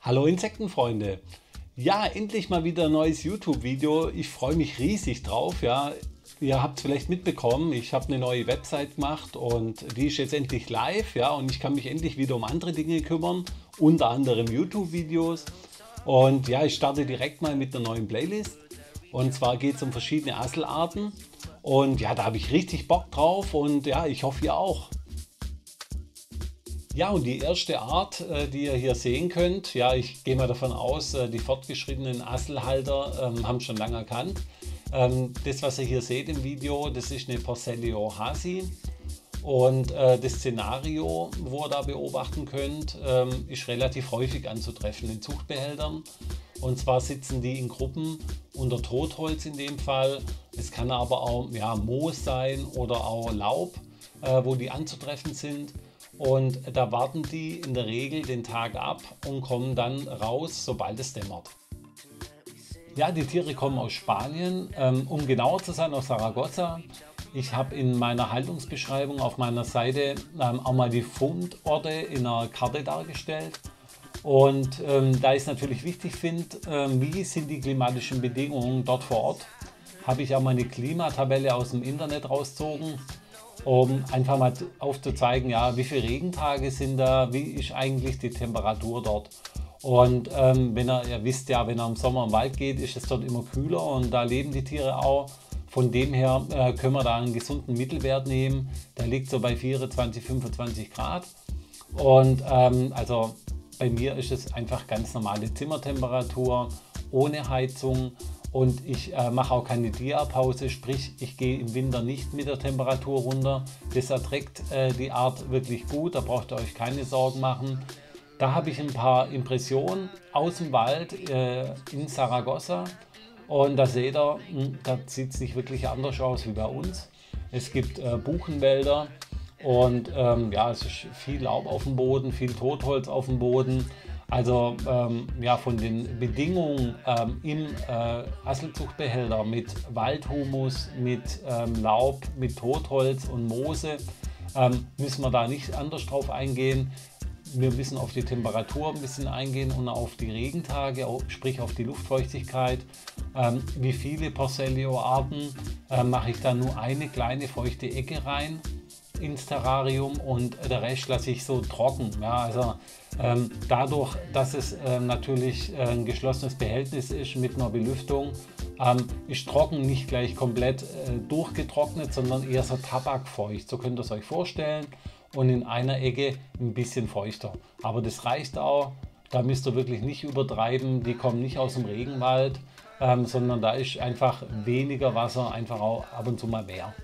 Hallo Insektenfreunde! Ja, endlich mal wieder ein neues YouTube-Video. Ich freue mich riesig drauf. Ja. Ihr habt es vielleicht mitbekommen, ich habe eine neue Website gemacht und die ist jetzt endlich live. Ja, und ich kann mich endlich wieder um andere Dinge kümmern, unter anderem YouTube-Videos. Und ja, ich starte direkt mal mit einer neuen Playlist. Und zwar geht es um verschiedene Asselarten. Und ja, da habe ich richtig Bock drauf und ja, ich hoffe ihr auch. Ja, und die erste Art, die ihr hier sehen könnt, ja, ich gehe mal davon aus, die fortgeschrittenen Asselhalter haben schon lange erkannt. Das, was ihr hier seht im Video, das ist eine Porcellio haasi. Und das Szenario, wo ihr da beobachten könnt, ist relativ häufig anzutreffen in Zuchtbehältern. Und zwar sitzen die in Gruppen unter Totholz in dem Fall. Es kann aber auch ja, Moos sein oder auch Laub, wo die anzutreffen sind. Und da warten die in der Regel den Tag ab und kommen dann raus, sobald es dämmert. Ja, die Tiere kommen aus Spanien, um genauer zu sein aus Zaragoza. Ich habe in meiner Haltungsbeschreibung auf meiner Seite auch mal die Fundorte in einer Karte dargestellt. Und da ich es natürlich wichtig finde, wie sind die klimatischen Bedingungen dort vor Ort, habe ich auch mal eine Klimatabelle aus dem Internet rausgezogen, um einfach mal aufzuzeigen, ja, wie viele Regentage sind da, wie ist eigentlich die Temperatur dort. Und wenn ihr wisst, ja, wenn ihr im Sommer im Wald geht, ist es dort immer kühler und da leben die Tiere auch. Von dem her können wir da einen gesunden Mittelwert nehmen, der liegt so bei 24, 25 Grad. Und also bei mir ist es einfach ganz normale Zimmertemperatur, ohne Heizung. Und ich mache auch keine Diapause, sprich ich gehe im Winter nicht mit der Temperatur runter. Das erträgt die Art wirklich gut, da braucht ihr euch keine Sorgen machen. Da habe ich ein paar Impressionen aus dem Wald in Zaragoza und da seht ihr, da sieht es nicht wirklich anders aus wie bei uns. Es gibt Buchenwälder und ja, es ist viel Laub auf dem Boden, viel Totholz auf dem Boden. Also ja, von den Bedingungen im Asselzuchtbehälter mit Waldhumus, mit Laub, mit Totholz und Moose müssen wir da nicht anders drauf eingehen. Wir müssen auf die Temperatur ein bisschen eingehen und auf die Regentage, sprich auf die Luftfeuchtigkeit. Wie viele Porcellio-Arten mache ich da nur eine kleine feuchte Ecke rein ins Terrarium und der Rest lasse ich so trocken. Ja, also dadurch, dass es natürlich ein geschlossenes Behältnis ist mit einer Belüftung, ist trocken nicht gleich komplett durchgetrocknet, sondern eher so tabakfeucht. So könnt ihr es euch vorstellen und in einer Ecke ein bisschen feuchter. Aber das reicht auch, da müsst ihr wirklich nicht übertreiben, die kommen nicht aus dem Regenwald, sondern da ist einfach weniger Wasser, einfach auch ab und zu mal mehr.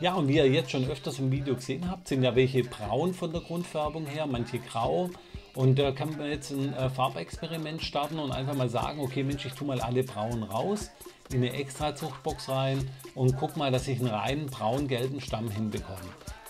Ja, und wie ihr jetzt schon öfters im Video gesehen habt, sind ja welche braun von der Grundfärbung her, manche grau. Und da kann man jetzt ein Farbexperiment starten und einfach mal sagen, okay Mensch, ich tue mal alle braunen raus, in eine extra Zuchtbox rein und guck mal, dass ich einen reinen braun-gelben Stamm hinbekomme.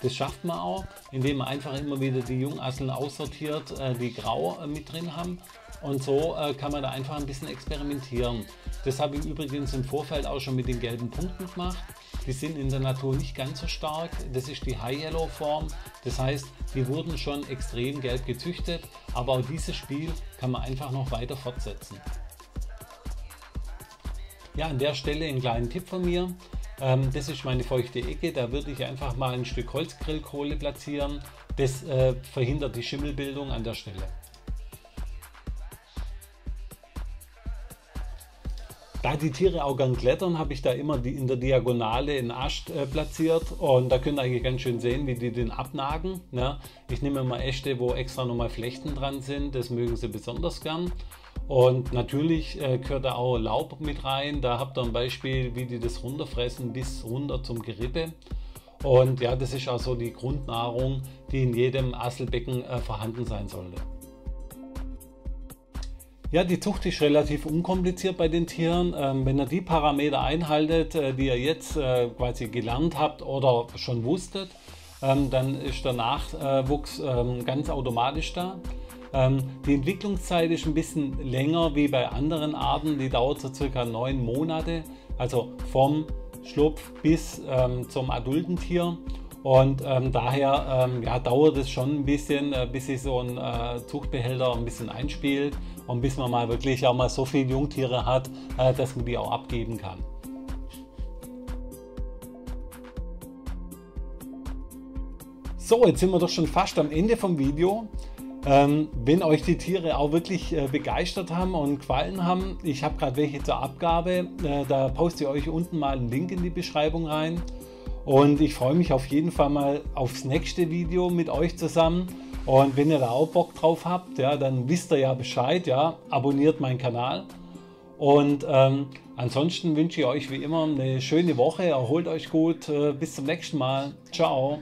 Das schafft man auch, indem man einfach immer wieder die Jungasseln aussortiert, die grau mit drin haben. Und so kann man da einfach ein bisschen experimentieren. Das habe ich übrigens im Vorfeld auch schon mit den gelben Punkten gemacht. Die sind in der Natur nicht ganz so stark. Das ist die High-Yellow-Form. Das heißt, die wurden schon extrem gelb gezüchtet. Aber auch dieses Spiel kann man einfach noch weiter fortsetzen. Ja, an der Stelle einen kleinen Tipp von mir. Das ist meine feuchte Ecke, da würde ich einfach mal ein Stück Holzgrillkohle platzieren. Das verhindert die Schimmelbildung an der Stelle. Da die Tiere auch gern klettern, habe ich da immer in der Diagonale einen Ast platziert und da könnt ihr eigentlich ganz schön sehen, wie die den abnagen. Ne? Ich nehme mal Äste, wo extra nochmal Flechten dran sind, das mögen sie besonders gern. Und natürlich gehört da auch Laub mit rein, da habt ihr ein Beispiel, wie die das runterfressen bis runter zum Gerippe. Und ja, das ist auch so die Grundnahrung, die in jedem Asselbecken vorhanden sein sollte. Ja, die Zucht ist relativ unkompliziert bei den Tieren. Wenn ihr die Parameter einhaltet, die ihr jetzt quasi gelernt habt oder schon wusstet, dann ist der Nachwuchs ganz automatisch da. Die Entwicklungszeit ist ein bisschen länger wie bei anderen Arten, die dauert so circa 9 Monate, also vom Schlupf bis zum adulten Tier. Und daher ja, dauert es schon ein bisschen, bis sich so ein Zuchtbehälter ein bisschen einspielt und bis man mal wirklich auch mal so viele Jungtiere hat, dass man die auch abgeben kann. So, jetzt sind wir doch schon fast am Ende vom Video. Wenn euch die Tiere auch wirklich begeistert haben und gefallen haben, ich habe gerade welche zur Abgabe, da poste ich euch unten mal einen Link in die Beschreibung rein. Und ich freue mich auf jeden Fall mal aufs nächste Video mit euch zusammen. Und wenn ihr da auch Bock drauf habt, ja, dann wisst ihr ja Bescheid, ja, abonniert meinen Kanal. Und ansonsten wünsche ich euch wie immer eine schöne Woche, erholt euch gut, bis zum nächsten Mal, ciao.